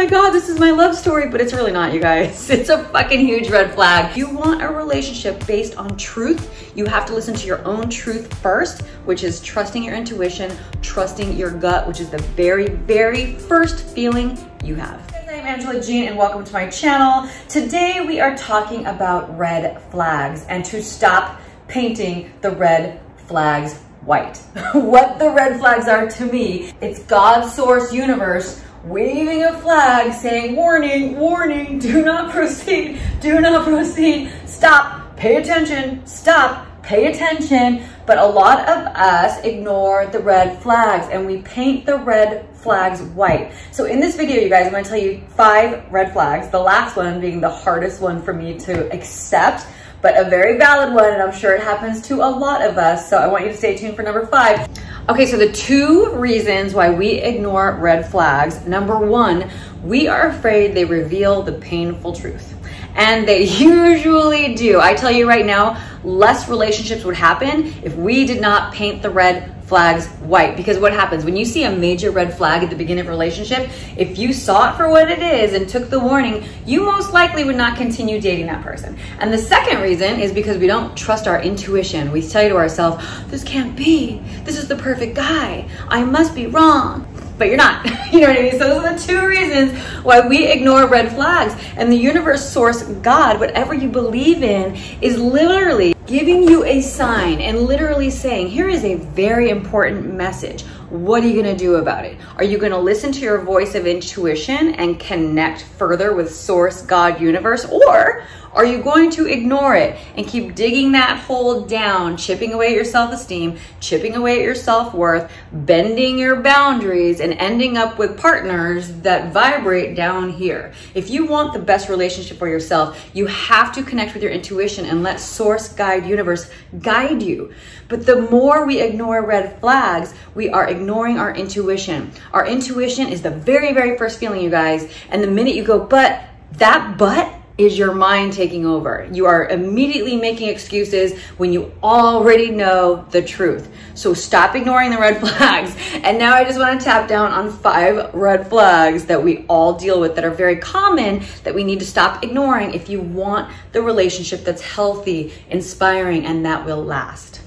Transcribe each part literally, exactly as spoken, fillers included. my God, this is my love story, but it's really not, you guys. It's a fucking huge red flag. If you want a relationship based on truth, you have to listen to your own truth first, which is trusting your intuition, trusting your gut, which is the very, very first feeling you have. I'm Angela Jean and welcome to my channel. Today we are talking about red flags and to stop painting the red flags white. What the red flags are to me, it's God's source universe waving a flag saying, warning, warning, do not proceed, do not proceed, stop, pay attention, stop, pay attention. But a lot of us ignore the red flags and we paint the red flags white. So in this video, you guys, I'm gonna tell you five red flags, the last one being the hardest one for me to accept, but a very valid one, and I'm sure it happens to a lot of us. So I want you to stay tuned for number five. Okay, so the two reasons why we ignore red flags. Number one, we are afraid they reveal the painful truth. And they usually do. I tell you right now, less relationships would happen if we did not paint the red flags white. Because what happens when you see a major red flag at the beginning of a relationship, if you saw it for what it is and took the warning, you most likely would not continue dating that person. And the second reason is because we don't trust our intuition. We say to ourselves, this can't be. This is the perfect guy. I must be wrong. But you're not, you know what I mean? So those are the two reasons why we ignore red flags. And the universe, source, God, whatever you believe in, is literally giving you a sign and literally saying, here is a very important message. What are you gonna do about it? Are you gonna listen to your voice of intuition and connect further with source, God, universe, or are you going to ignore it and keep digging that hole down, chipping away at your self-esteem, chipping away at your self-worth, bending your boundaries, and ending up with partners that vibrate down here? If you want the best relationship for yourself, you have to connect with your intuition and let source, guide, universe guide you. But the more we ignore red flags, we are ignoring our intuition. Our intuition is the very, very first feeling, you guys. And the minute you go, but, that but, is your mind taking over. You are immediately making excuses when you already know the truth. So stop ignoring the red flags. And now I just want to tap down on five red flags that we all deal with that are very common that we need to stop ignoring if you want the relationship that's healthy, inspiring, and that will last.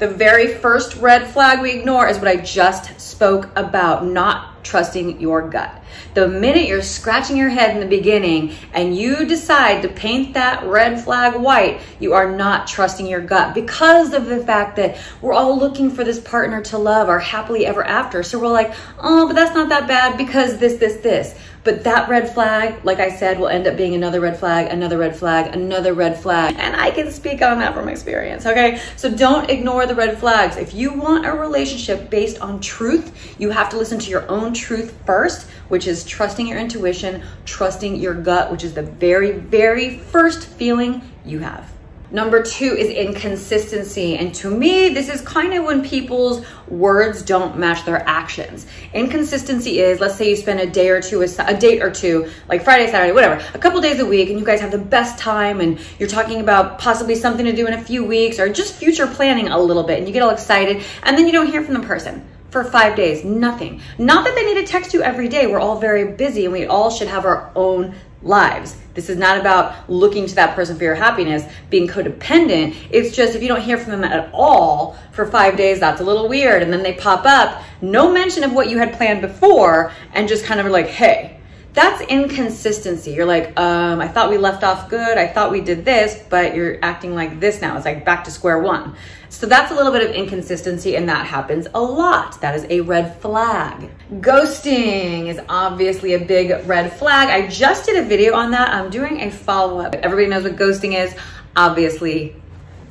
The very first red flag we ignore is what I just spoke about, not trusting your gut. The minute you're scratching your head in the beginning and you decide to paint that red flag white, you are not trusting your gut because of the fact that we're all looking for this partner to love or happily ever after. So we're like, oh, but that's not that bad because this, this, this. But that red flag, like I said, will end up being another red flag, another red flag, another red flag. And I can speak on that from experience, okay? So don't ignore the red flags. If you want a relationship based on truth, you have to listen to your own truth first, which is trusting your intuition, trusting your gut, which is the very, very first feeling you have. Number two is inconsistency. And to me, this is kind of when people's words don't match their actions. Inconsistency is, let's say you spend a day or two, a date or two, like Friday, Saturday, whatever, a couple days a week, and you guys have the best time and you're talking about possibly something to do in a few weeks or just future planning a little bit, and you get all excited and then you don't hear from the person for five days, nothing. Not that they need to text you every day. We're all very busy and we all should have our own lives. This is not about looking to that person for your happiness, being codependent. It's just if you don't hear from them at all for five days, that's a little weird. And then they pop up, no mention of what you had planned before, and just kind of like, hey, that's inconsistency. You're like, um, I thought we left off good. I thought we did this, but you're acting like this now. It's like back to square one. So that's a little bit of inconsistency, and that happens a lot. That is a red flag. Ghosting is obviously a big red flag. I just did a video on that. I'm doing a follow-up. Everybody knows what ghosting is, obviously.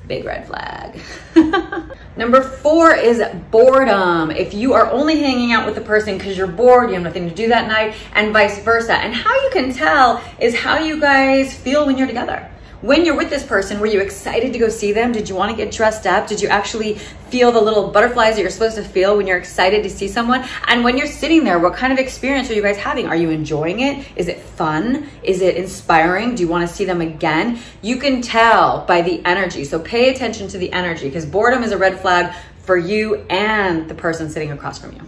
Big red flag. Number four is boredom. If you are only hanging out with the person because you're bored, you have nothing to do that night, and vice versa. And how you can tell is how you guys feel when you're together. When you're with this person, were you excited to go see them? Did you want to get dressed up? Did you actually feel the little butterflies that you're supposed to feel when you're excited to see someone? And when you're sitting there, what kind of experience are you guys having? Are you enjoying it? Is it fun? Is it inspiring? Do you want to see them again? You can tell by the energy. So pay attention to the energy because boredom is a red flag for you and the person sitting across from you.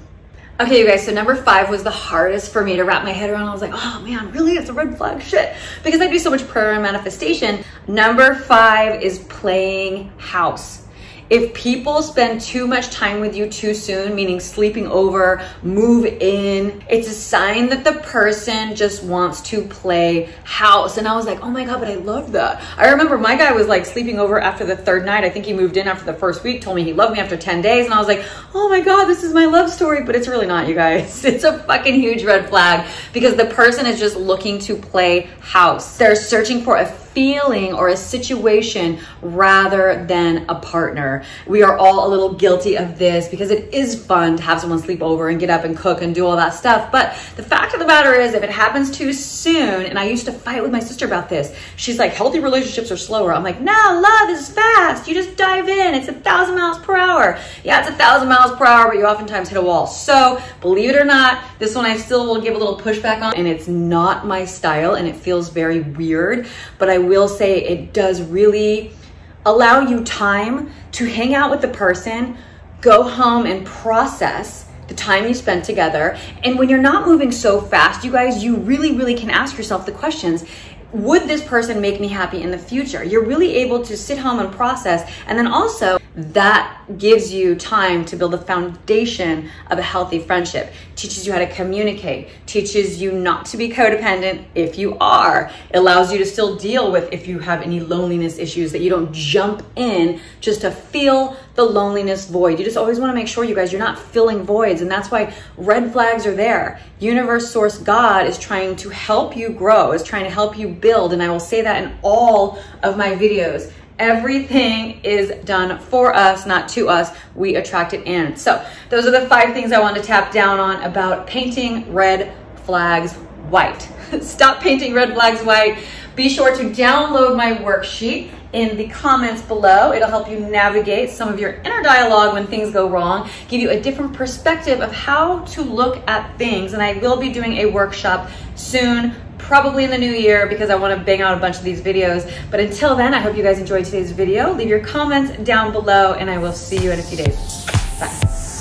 Okay, you guys, so number five was the hardest for me to wrap my head around. I was like, oh man, really? It's a red flag? Shit. Because I do so much prayer and manifestation. Number five is playing house. If people spend too much time with you too soon, meaning sleeping over, move in, it's a sign that the person just wants to play house. And I was like, oh my God, but I love that. I remember my guy was like sleeping over after the third night. I think he moved in after the first week, told me he loved me after ten days. And I was like, oh my God, this is my love story. But it's really not, you guys. It's a fucking huge red flag because the person is just looking to play house. They're searching for a feeling or a situation rather than a partner. We are all a little guilty of this because it is fun to have someone sleep over and get up and cook and do all that stuff. But the fact of the matter is, if it happens too soon, and I used to fight with my sister about this, she's like, healthy relationships are slower. I'm like, no, love is fast. You just dive in. It's a thousand miles per hour. Yeah, it's a thousand miles per hour, but you oftentimes hit a wall. So believe it or not, this one I still will give a little pushback on, and it's not my style and it feels very weird, but I will say it does really allow you time to hang out with the person, go home and process the time you spent together. And when you're not moving so fast, you guys, you really, really can ask yourself the questions. Would this person make me happy in the future? You're really able to sit home and process. And then also that gives you time to build the foundation of a healthy friendship. Teaches you how to communicate, teaches you not to be codependent if you are. It allows you to still deal with if you have any loneliness issues, that you don't jump in just to feel the loneliness void. You just always want to make sure, you guys, you're not filling voids, and that's why red flags are there. Universe, source, God is trying to help you grow, is trying to help you build, and I will say that in all of my videos. Everything is done for us, not to us. We attract it in. So those are the five things I want to tap down on about painting red flags white. Stop painting red flags white. Be sure to download my worksheet in the comments below. It'll help you navigate some of your inner dialogue when things go wrong, give you a different perspective of how to look at things. And I will be doing a workshop soon, probably in the new year, because I want to bang out a bunch of these videos. But until then, I hope you guys enjoyed today's video. Leave your comments down below and I will see you in a few days. Bye.